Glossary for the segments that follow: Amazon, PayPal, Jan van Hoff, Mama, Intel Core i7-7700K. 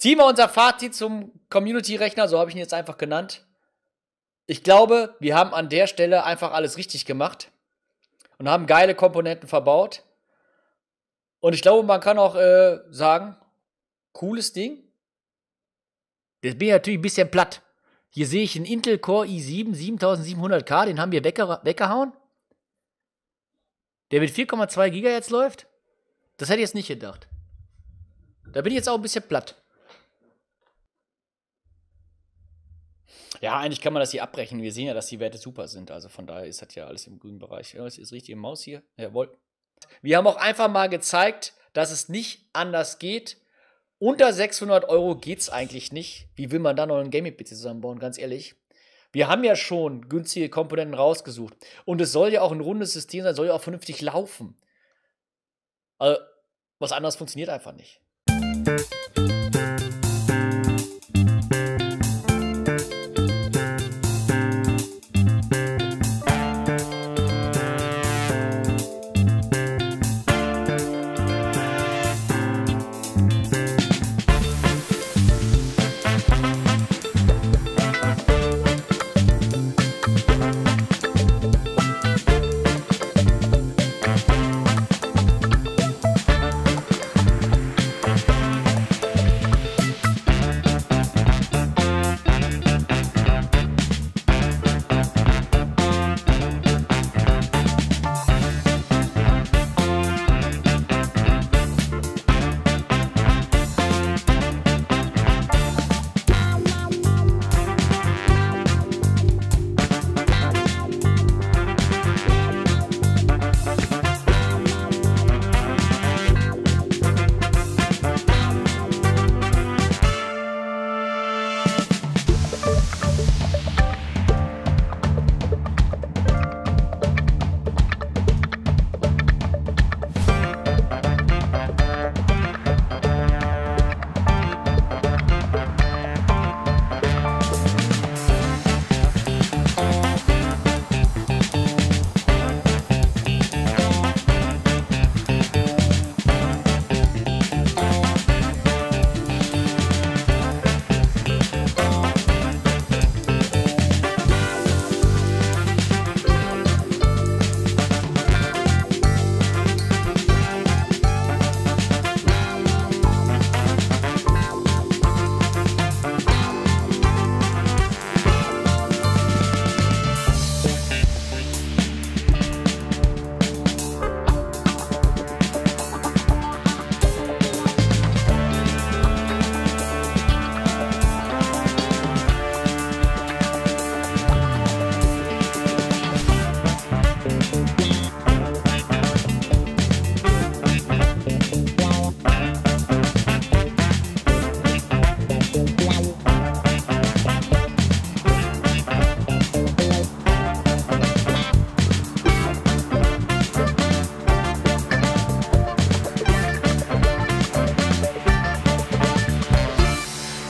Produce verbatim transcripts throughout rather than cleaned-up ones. Ziehen wir unser Fazit zum Community-Rechner, so habe ich ihn jetzt einfach genannt. Ich glaube, wir haben an der Stelle einfach alles richtig gemacht und haben geile Komponenten verbaut. Und ich glaube, man kann auch äh, sagen, cooles Ding. Jetzt bin ich natürlich ein bisschen platt. Hier sehe ich einen Intel Core i sieben siebentausendsiebenhundert K, den haben wir wegge weggehauen. Der mit vier Komma zwei Gigahertz läuft. Das hätte ich jetzt nicht gedacht. Da bin ich jetzt auch ein bisschen platt. Ja, eigentlich kann man das hier abbrechen. Wir sehen ja, dass die Werte super sind. Also von daher ist das ja alles im grünen Bereich. Ja, das ist richtig im Maus hier. Jawohl. Wir haben auch einfach mal gezeigt, dass es nicht anders geht. Unter sechshundert Euro geht es eigentlich nicht. Wie will man da noch einen Gaming-P C zusammenbauen, ganz ehrlich? Wir haben ja schon günstige Komponenten rausgesucht. Und es soll ja auch ein rundes System sein, soll ja auch vernünftig laufen. Also, was anderes funktioniert einfach nicht.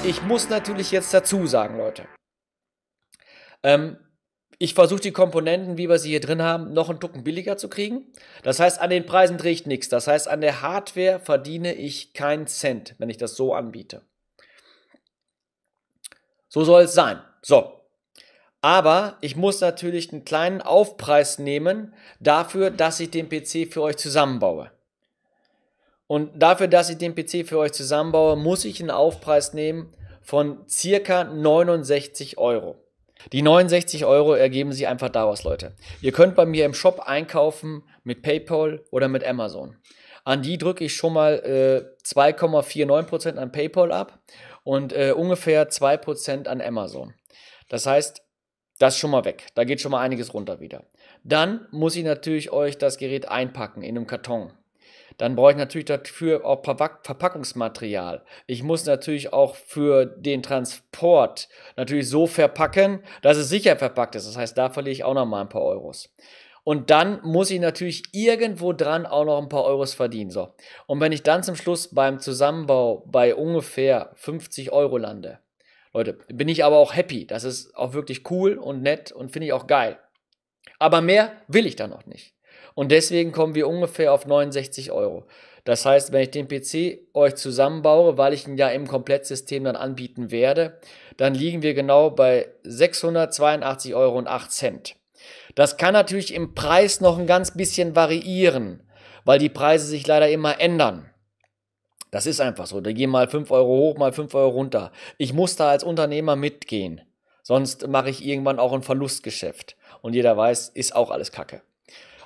Ich muss natürlich jetzt dazu sagen, Leute, ähm, ich versuche die Komponenten, wie wir sie hier drin haben, noch einen Tucken billiger zu kriegen. Das heißt, an den Preisen drehe ich nichts. Das heißt, an der Hardware verdiene ich keinen Cent, wenn ich das so anbiete. So soll es sein. So. Aber ich muss natürlich einen kleinen Aufpreis nehmen dafür, dass ich den P C für euch zusammenbaue. Und dafür, dass ich den P C für euch zusammenbaue, muss ich einen Aufpreis nehmen von circa neunundsechzig Euro. Die neunundsechzig Euro ergeben sich einfach daraus, Leute. Ihr könnt bei mir im Shop einkaufen mit PayPal oder mit Amazon. An die drücke ich schon mal äh, zwei Komma neunundvierzig Prozent an PayPal ab und äh, ungefähr zwei Prozent an Amazon. Das heißt, das ist schon mal weg. Da geht schon mal einiges runter wieder. Dann muss ich natürlich euch das Gerät einpacken in einem Karton. Dann brauche ich natürlich dafür auch Verpackungsmaterial. Ich muss natürlich auch für den Transport natürlich so verpacken, dass es sicher verpackt ist. Das heißt, da verliere ich auch noch mal ein paar Euros. Und dann muss ich natürlich irgendwo dran auch noch ein paar Euros verdienen. So. Und wenn ich dann zum Schluss beim Zusammenbau bei ungefähr fünfzig Euro lande, Leute, bin ich aber auch happy. Das ist auch wirklich cool und nett und finde ich auch geil. Aber mehr will ich da noch nicht. Und deswegen kommen wir ungefähr auf neunundsechzig Euro. Das heißt, wenn ich den P C euch zusammenbaue, weil ich ihn ja im Komplettsystem dann anbieten werde, dann liegen wir genau bei sechshundertzweiundachtzig Euro und acht Cent. Das kann natürlich im Preis noch ein ganz bisschen variieren, weil die Preise sich leider immer ändern. Das ist einfach so. Da gehen mal fünf Euro hoch, mal fünf Euro runter. Ich muss da als Unternehmer mitgehen. Sonst mache ich irgendwann auch ein Verlustgeschäft. Und jeder weiß, ist auch alles Kacke.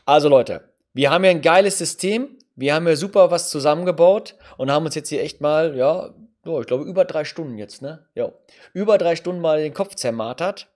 Also Leute, wir haben hier ein geiles System. Wir haben hier super was zusammengebaut und haben uns jetzt hier echt mal, ja, ich glaube über drei Stunden jetzt, ne? Jo. Über drei Stunden mal den Kopf zermartert.